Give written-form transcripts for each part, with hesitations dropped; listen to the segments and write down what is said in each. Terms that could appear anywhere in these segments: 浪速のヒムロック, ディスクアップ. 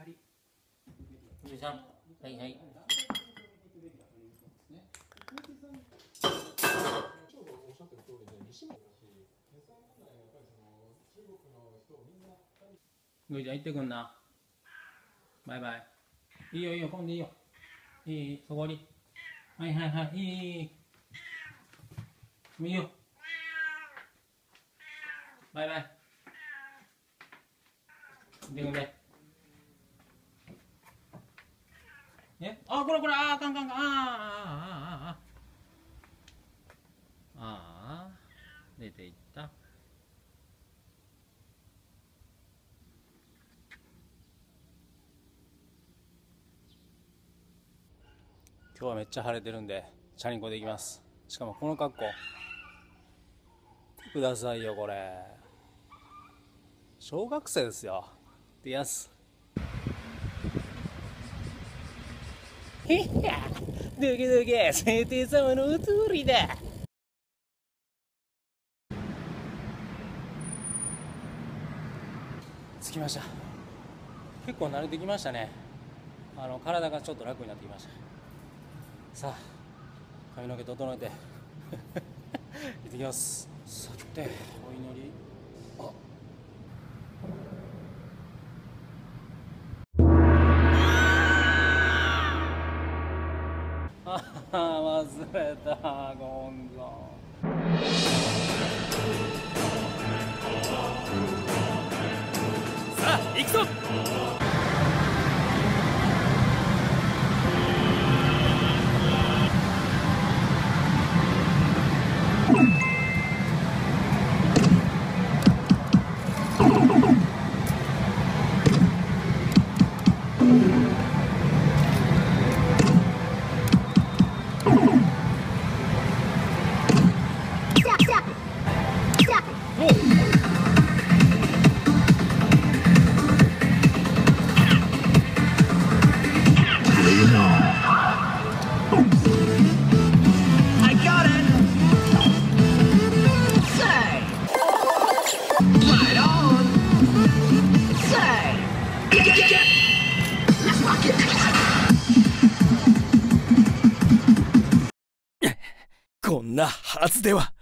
がり13、はいはい、グイちゃん行ってくんな、バイバイ、いいよいいよ、飛んでいいよ、いい、そこに、はいはいはい、いいよ、バイバイ、でごめん、え、あ、これこれ、あ、あかんかんかん、あああああああ、出ていった。今日はめっちゃ晴れてるんでチャリンコで行きます。しかもこの格好くださいよ、これ小学生ですよ。でやすいやドキドキ聖帝様のお通りだ。着きました。結構慣れてきましたね。体がちょっと楽になってきました。さあ、髪の毛整えて行ってきます。さて、お祈り、あ、忘れた、ゴンゾー。さあ、行くぞ。こんなはずでは。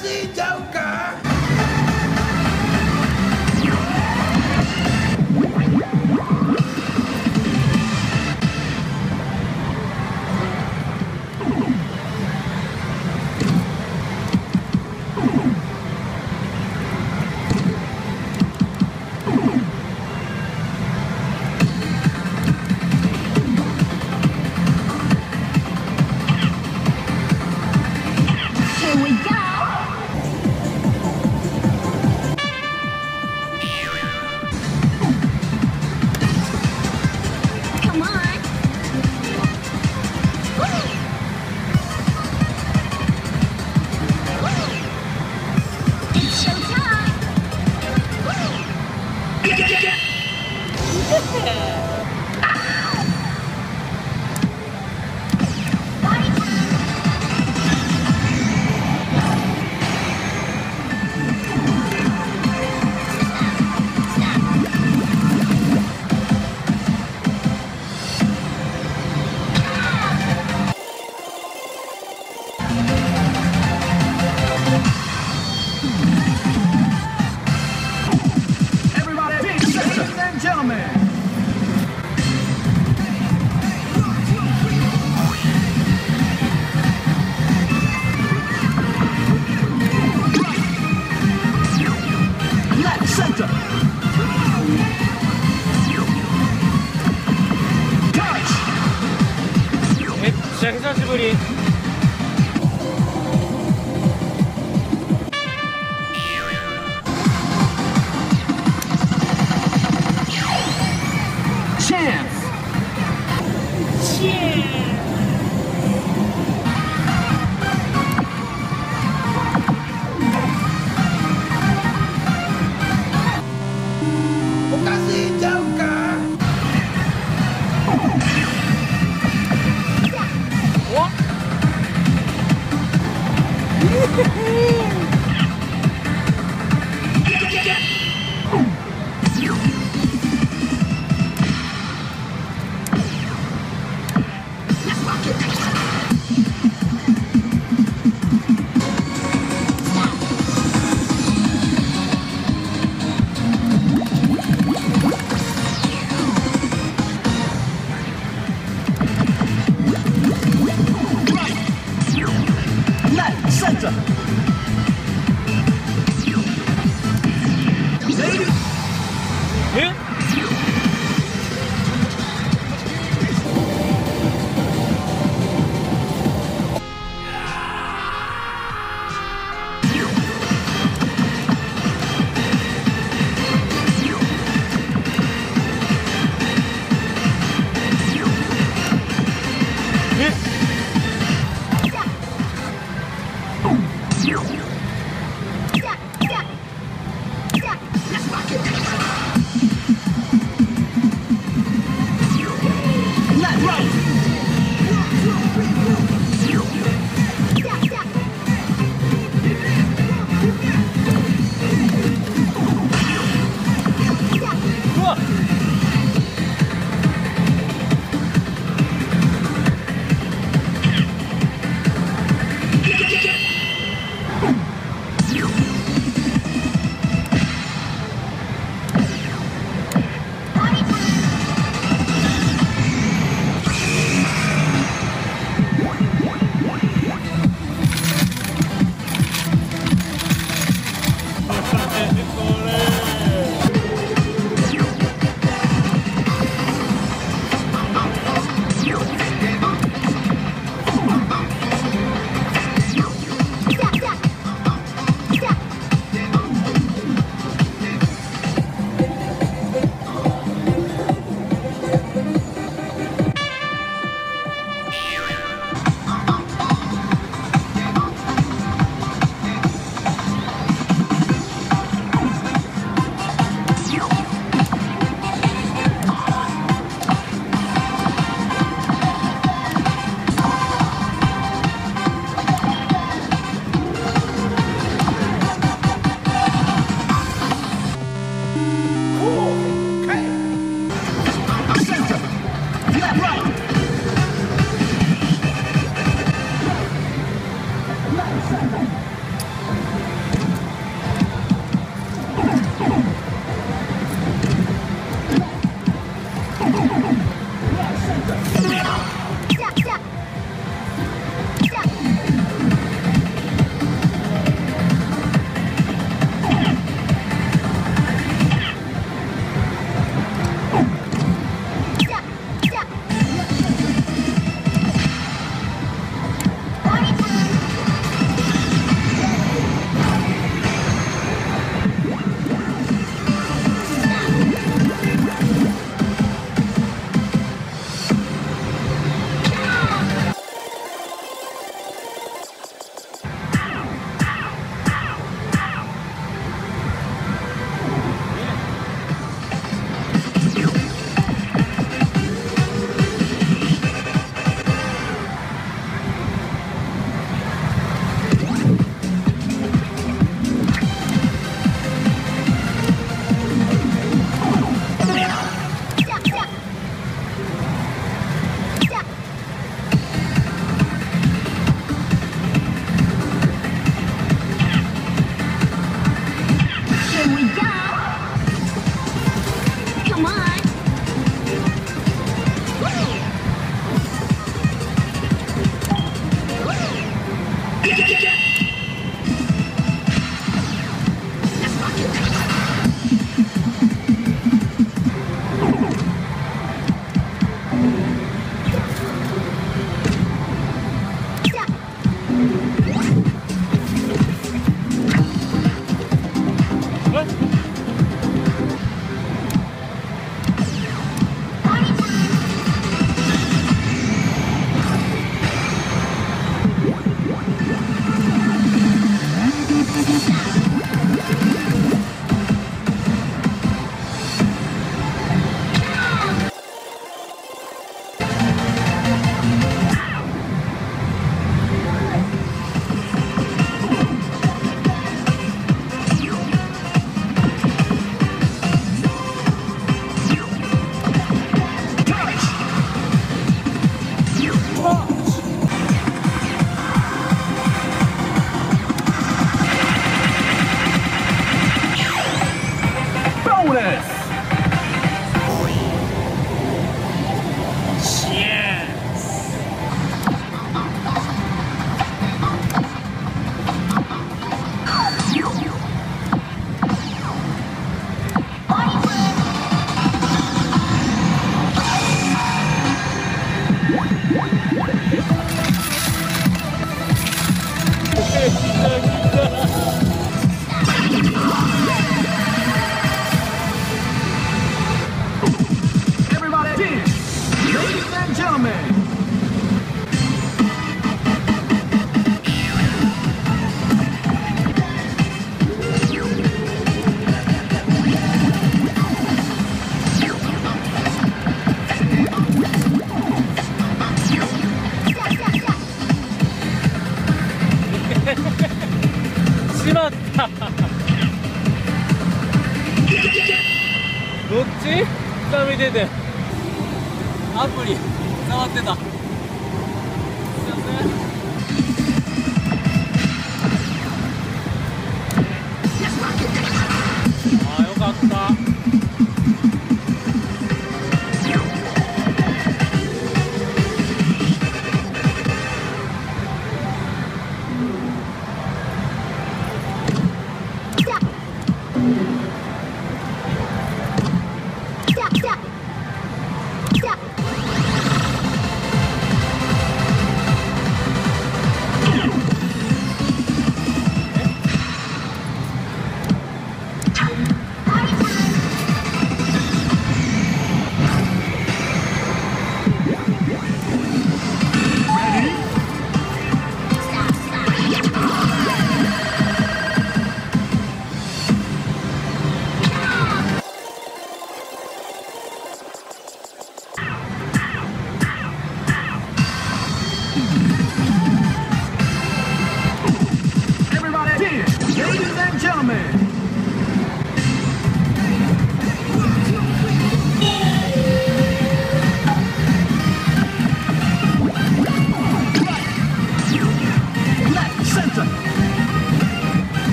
しいんちゃうか。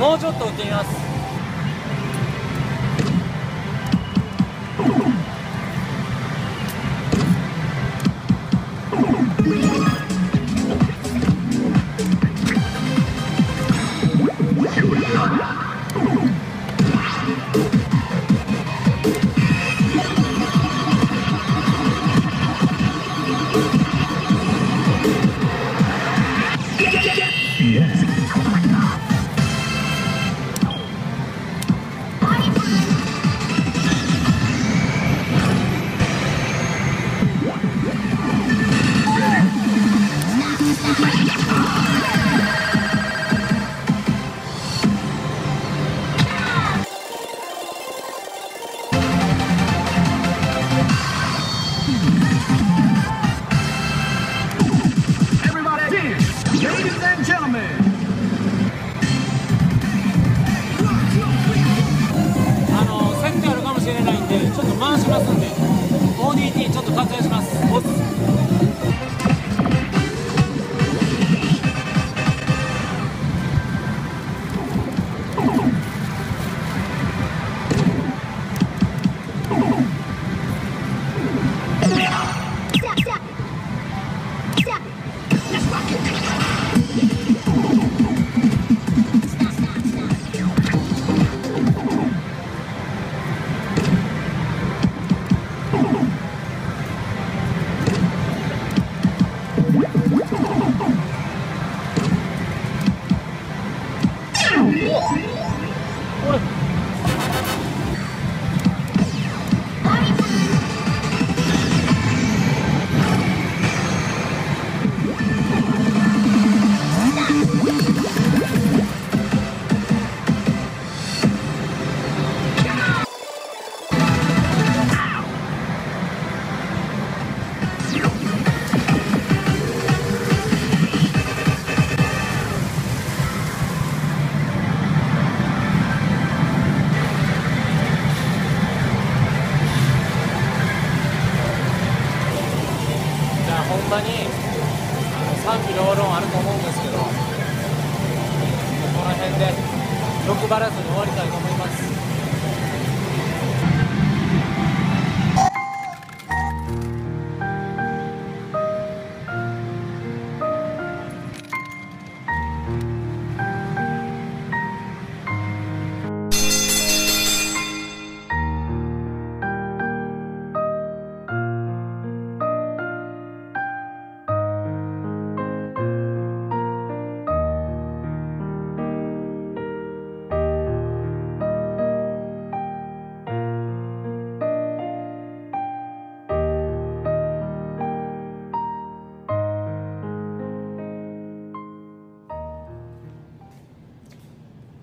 もうちょっと打ってみます。賛否両論あると思うんですけど、この辺で欲張らずに終わりたいと思います。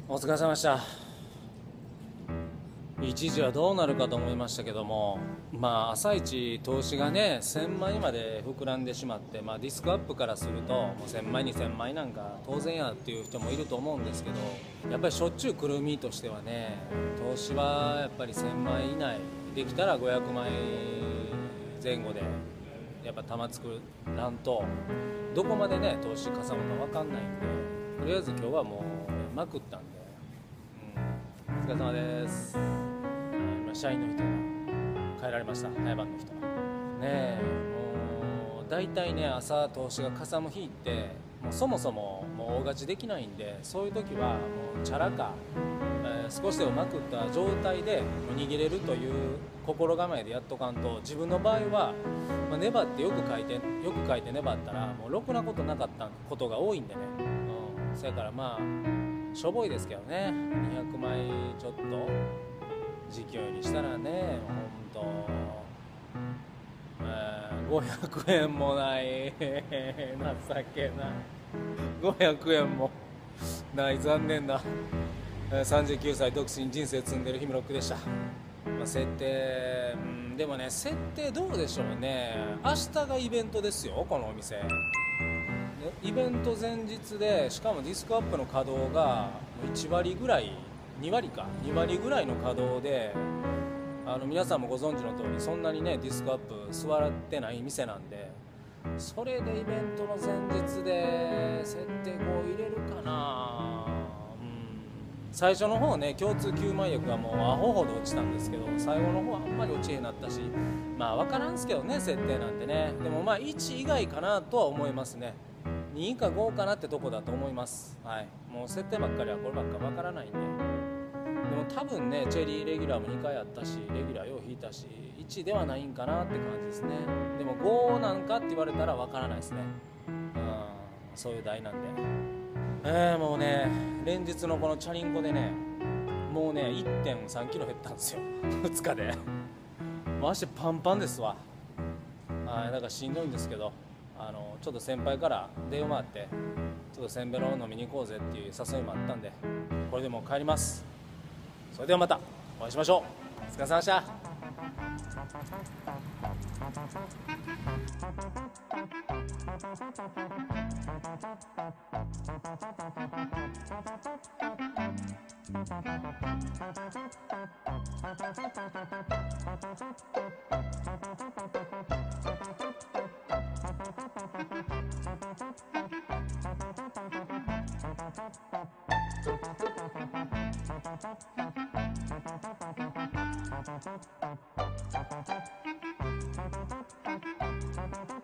お疲れ様でした。一時はどうなるかと思いましたけども、朝一投資がね1000枚まで膨らんでしまって、ディスクアップからするともう1000枚2000枚なんか当然やっていう人もいると思うんですけど、やっぱりしょっちゅうくるみとしてはね、投資はやっぱり1000枚以内できたら500枚前後でやっぱ玉作らんとどこまでね投資かさむか分かんないんで、とりあえず今日はもうまくったんで。お疲れ様です。今社員の人が帰られました。早番の人がね、もうだいたいね朝投資がかさむ日ってもうそもそももう大勝ちできないんで、そういう時はもうチャラか、少しでもまくった状態で握れるという心構えでやっとかんと、自分の場合は、粘ってよく書いて粘ったらもうろくなことなかったことが多いんでね。それからしょぼいですけどね、200枚ちょっと時給にしたらね、ほんと、500円もない情けない500円もない残念な39歳独身人生積んでるヒムロックでした。設定でもね、設定どうでしょうね。明日がイベントですよ、このお店。イベント前日で、しかもディスクアップの稼働が1割ぐらい2割ぐらいの稼働で、皆さんもご存知の通りそんなにねディスクアップ座ってない店なんで、それでイベントの前日で設定を入れるかな、最初の方ね、共通吸盤薬がもうアホほど落ちたんですけど、最後の方はあんまり落ちへんなったし、まあ分からんすけどね、設定なんてね。でもまあ1以外かなとは思いますね。2か5かなってとこだと思います。はい、もう設定ばっかりはこればっか分からないんで。でも多分ね、チェリーレギュラーも2回あったし、レギュラーよう引いたし、1ではないんかなって感じですね。でも5なんかって言われたら分からないですね。そういう題なんで、もうね、連日のこのチャリンコでね、もうね 1.3 キロ減ったんですよ2日で回してパンパンですわ。はい、だからしんどいんですけど、ちょっと先輩から電話あって、ちょっとせんべろ飲みに行こうぜっていう誘いもあったんで、これでもう帰ります。それではまたお会いしましょう。お疲れ様でした。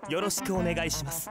よろしくお願いします。